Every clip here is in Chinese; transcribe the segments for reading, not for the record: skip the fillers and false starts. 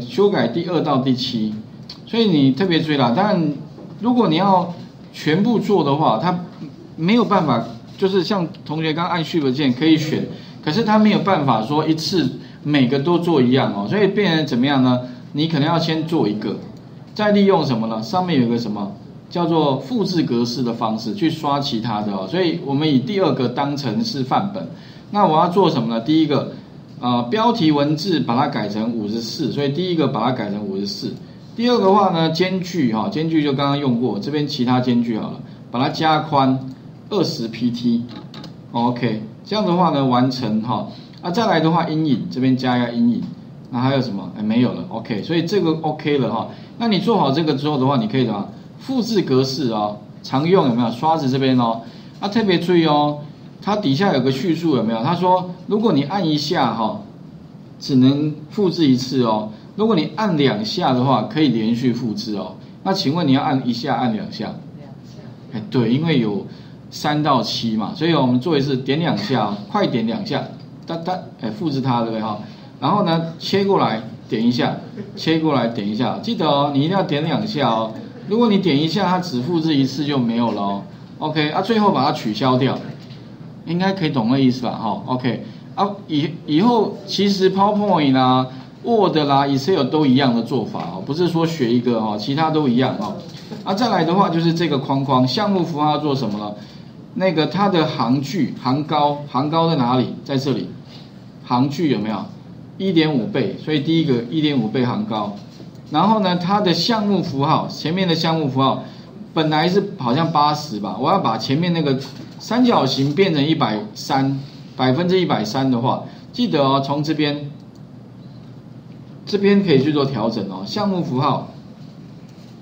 修改第2到第7，所以你特别注意啦。当然，如果你要全部做的话，它没有办法，就是像同学刚按 Shift 键可以选，可是它没有办法说一次每个都做一样哦。所以变成怎么样呢？你可能要先做一个，再利用什么呢？上面有个什么叫做复制格式的方式去刷其他的哦。所以我们以第2个当成是范本。那我要做什么呢？第一个。 标题文字把它改成54，所以第一个把它改成54。第二个话呢，间距哈，间距就刚刚用过，这边其他间距好了，把它加宽20pt。OK， 这样的话呢，完成哈。啊，再来的话，阴影这边加一下阴影。那还有什么？哎，没有了。OK， 所以这个 OK 了哈。那你做好这个之后的话，你可以啊，复制格式哦，常用有没有？刷子这边哦，啊，特别注意哦。 它底下有个叙述有没有？他说，如果你按一下哈，只能复制一次哦。如果你按2下的话，可以连续复制哦。那请问你要按一下，按2下？哎，对，因为有3到7嘛，所以我们做一次，点2下，快点2下，哒哒，哎，复制它对不对哈？然后呢，切过来点一下，切过来点一下，记得哦，你一定要点2下哦。如果你点一下，它只复制一次就没有了哦。OK， 啊，最后把它取消掉。 应该可以懂那意思吧？哈 ，OK 啊，以后其实 PowerPoint 啦、Word 啦、Excel 都一样的做法哦，不是说学一个哦，其他都一样哦。啊，再来的话就是这个框框项目符号做什么呢？那个它的行距、行高、行高在哪里？在这里，行距有没有 1.5 倍？所以第一个 1.5 倍行高。然后呢，它的项目符号前面的项目符号本来是好像80吧，我要把前面那个。 三角形变成130，130%的话，记得哦，从这边可以去做调整哦。项目符号，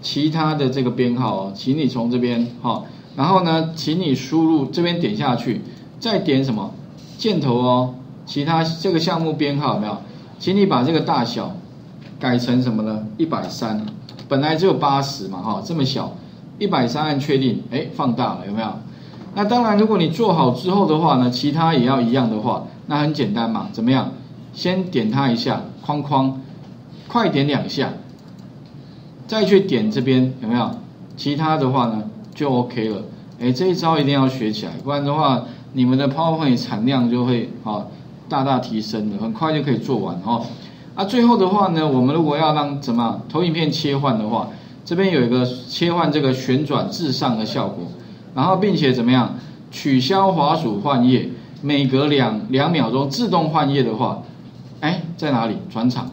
其他的这个编号哦，请你从这边哈、哦，然后呢，请你输入这边点下去，再点什么箭头哦，其他这个项目编号有没有？请你把这个大小改成什么呢？130，本来只有80嘛哈、哦，这么小，130按确定，哎，放大了有没有？ 那当然，如果你做好之后的话呢，其他也要一样的话，那很简单嘛。怎么样？先点它一下框框，快点2下，再去点这边有没有？其他的话呢就 OK 了。哎，这一招一定要学起来，不然的话，你们的 PowerPoint 产量就会啊大大提升的，很快就可以做完哦。啊，最后的话呢，我们如果要让怎么投影片切换的话，这边有一个切换这个旋转至上的效果。 然后，并且怎么样取消滑鼠换页？每隔2秒钟自动换页的话，哎，在哪里？转场，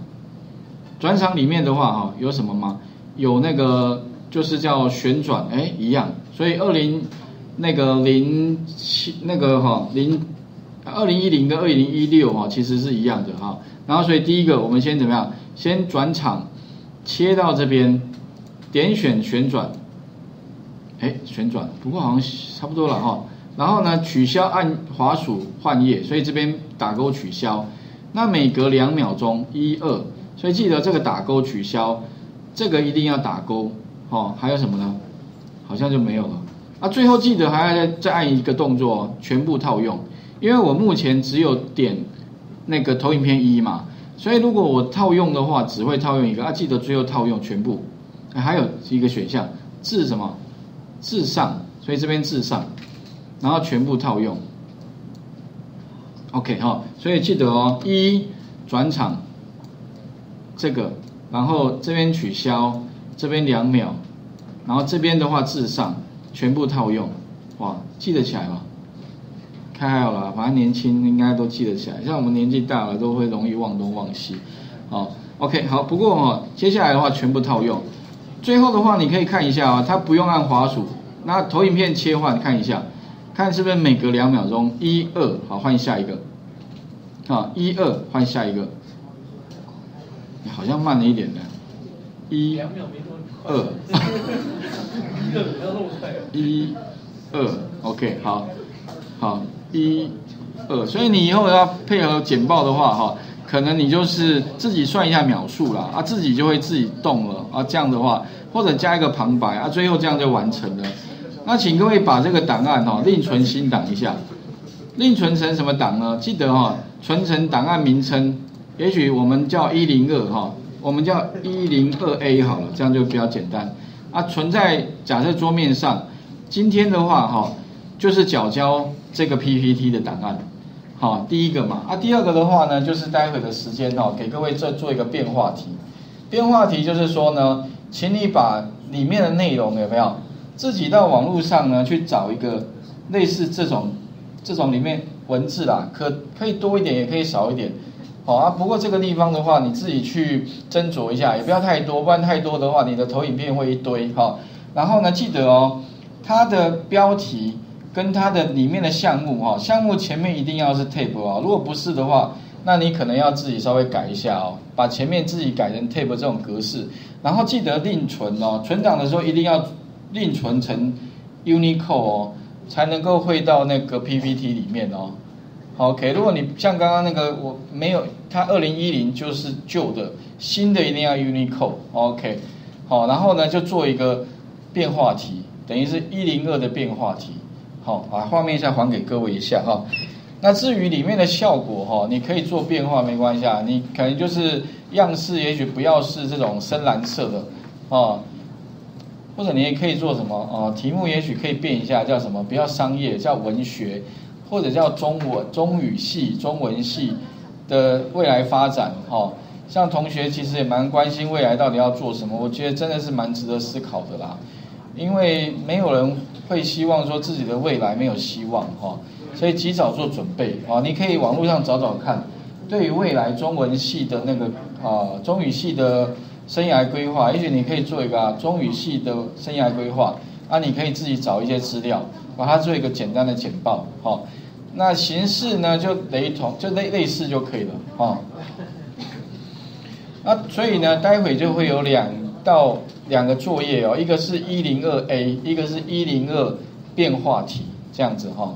转场里面的话，哈，有什么吗？有那个就是叫旋转，哎，一样。所以2010跟2016哈，其实是一样的哈。然后，所以第一个我们先怎么样？先转场，切到这边，点选旋转。 哎，旋转，不过好像差不多了哈。然后呢，取消按滑鼠换页，所以这边打勾取消。那每隔2秒钟，1、2，所以记得这个打勾取消，这个一定要打勾。哦，还有什么呢？好像就没有了。啊，最后记得还要再按一个动作，全部套用。因为我目前只有点那个投影片1嘛，所以如果我套用的话，只会套用一个。啊，记得最后套用全部。哎，还有一个选项，至什么？ 至上，所以这边至上，然后全部套用。OK 哈，所以记得哦，转场，这个，然后这边取消，这边2秒，然后这边的话至上，全部套用。哇，记得起来吗？看好了，反正年轻应该都记得起来，像我们年纪大了都会容易忘东忘西。哦 ，OK 好，不过哦，接下来的话全部套用。 最后的话，你可以看一下啊，它不用按滑鼠，那投影片切换看一下，看是不是每隔2秒钟，1、2，好换下一个，啊，1、2换下一个，好像慢了一点呢，1、2，1、2 ，OK， 好，好1、2，所以你以后要配合简报的话，哈。 可能你就是自己算一下秒数啦，啊，自己就会自己动了啊，这样的话，或者加一个旁白啊，最后这样就完成了。那请各位把这个档案哦，另存新档一下，另存成什么档呢？记得哦，存成档案名称也许我们叫102哈，我们叫102A 好了，这样就比较简单。啊，存在假设桌面上，今天的话哈，就是缴交这个 PPT 的档案。好，第一个嘛，啊，第二个的话呢，就是待会的时间哈，给各位再做一个变化题。变化题就是说呢，请你把里面的内容有没有自己到网络上呢去找一个类似这种里面文字啦，可以多一点，也可以少一点。 好啊，不过这个地方的话，你自己去斟酌一下，也不要太多，不然太多的话，你的投影片会一堆哈。然后呢，记得哦，它的标题跟它的里面的项目哈，项目前面一定要是 table 啊，如果不是的话，那你可能要自己稍微改一下哦，把前面自己改成 table 这种格式。然后记得另存哦，存档的时候一定要另存成 Unicode 哦，才能够汇到那个 PPT 里面哦。 OK， 如果你像刚刚那个我没有，它2010就是旧的，新的一定要 Unicode。OK， 好，然后呢就做一个变化题，等于是102的变化题。好，把画面再还给各位一下哈。那至于里面的效果哈，你可以做变化没关系啊，你可能就是样式也许不要是这种深蓝色的哦，或者你也可以做什么哦，题目也许可以变一下，叫什么？不要商业，叫文学。 或者叫中文、中语系、中文系的未来发展，哈，像同学其实也蛮关心未来到底要做什么，我觉得真的是蛮值得思考的啦，因为没有人会希望说自己的未来没有希望，哈，所以及早做准备，啊，你可以网络上找找看，对于未来中文系的那个啊中语系的生涯规划，也许你可以做一个啊中语系的生涯规划，啊，你可以自己找一些资料，把它做一个简单的简报，哈。 那形式呢，就类似就可以了啊、哦。那所以呢，待会就会有两个作业哦，一个是102A， 一个是102变化题，这样子哈、哦。